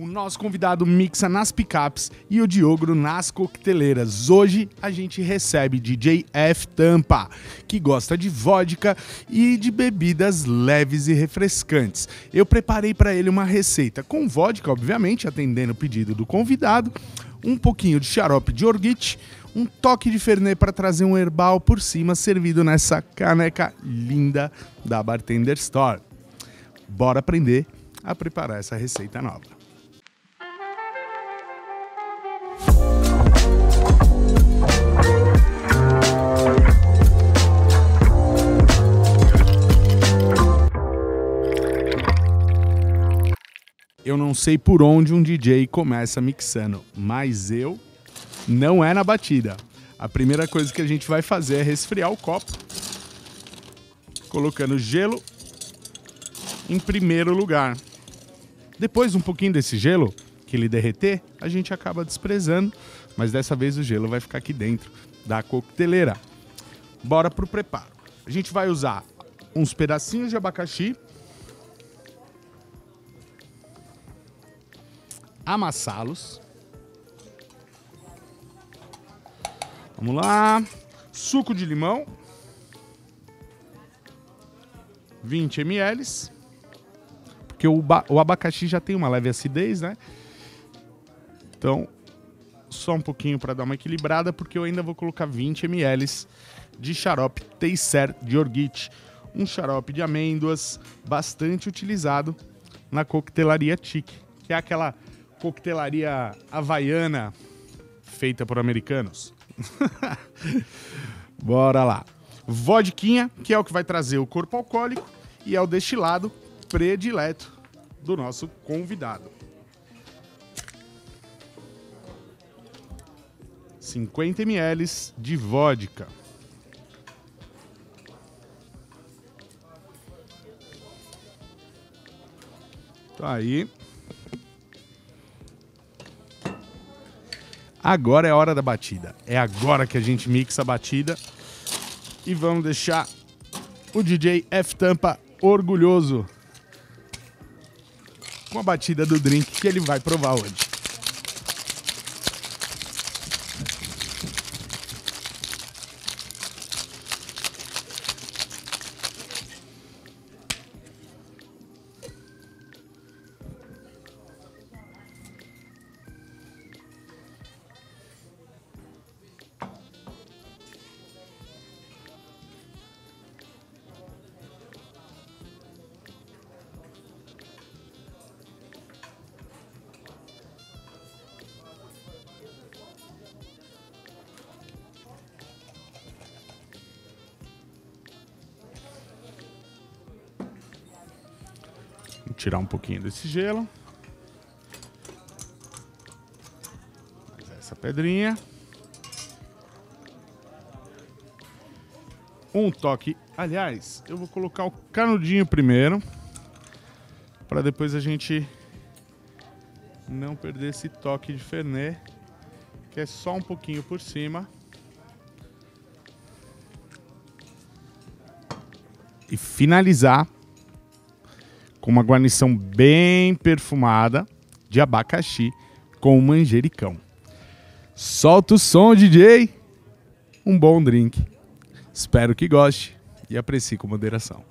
O nosso convidado mixa nas picapes e o Diogro nas coqueteleiras. Hoje a gente recebe DJ Ftampa, que gosta de vodka e de bebidas leves e refrescantes. Eu preparei para ele uma receita com vodka, obviamente, atendendo o pedido do convidado, um pouquinho de xarope de Orgeat, um toque de fernet para trazer um herbal por cima, servido nessa caneca linda da Bartender Store. Bora aprender a preparar essa receita nova. Eu não sei por onde um DJ começa mixando, mas eu não é na batida. A primeira coisa que a gente vai fazer é resfriar o copo, colocando gelo em primeiro lugar. Depois, um pouquinho desse gelo, que ele derreter, a gente acaba desprezando, mas dessa vez o gelo vai ficar aqui dentro da coqueteleira. Bora pro preparo. A gente vai usar uns pedacinhos de abacaxi, amassá-los. Vamos lá. Suco de limão, 20 ml, porque o abacaxi já tem uma leve acidez, né? Então, só um pouquinho para dar uma equilibrada, porque eu ainda vou colocar 20 ml de xarope Taster de Orgeat, um xarope de amêndoas bastante utilizado na coquetelaria Tic, que é aquela coquetelaria havaiana feita por americanos. Bora lá. Vodquinha, que é o que vai trazer o corpo alcoólico e é o destilado predileto do nosso convidado. 50 ml de vodka. Tá aí. Agora é a hora da batida. É agora que a gente mixa a batida. E vamos deixar o DJ Ftampa orgulhoso com a batida do drink que ele vai provar hoje. Tirar um pouquinho desse gelo. Mais essa pedrinha. Um toque. Aliás, eu vou colocar o canudinho primeiro, para depois a gente não perder esse toque de fernet, que é só um pouquinho por cima. E finalizar com uma guarnição bem perfumada de abacaxi com manjericão. Solta o som, DJ! Um bom drink. Espero que goste e aprecie com moderação.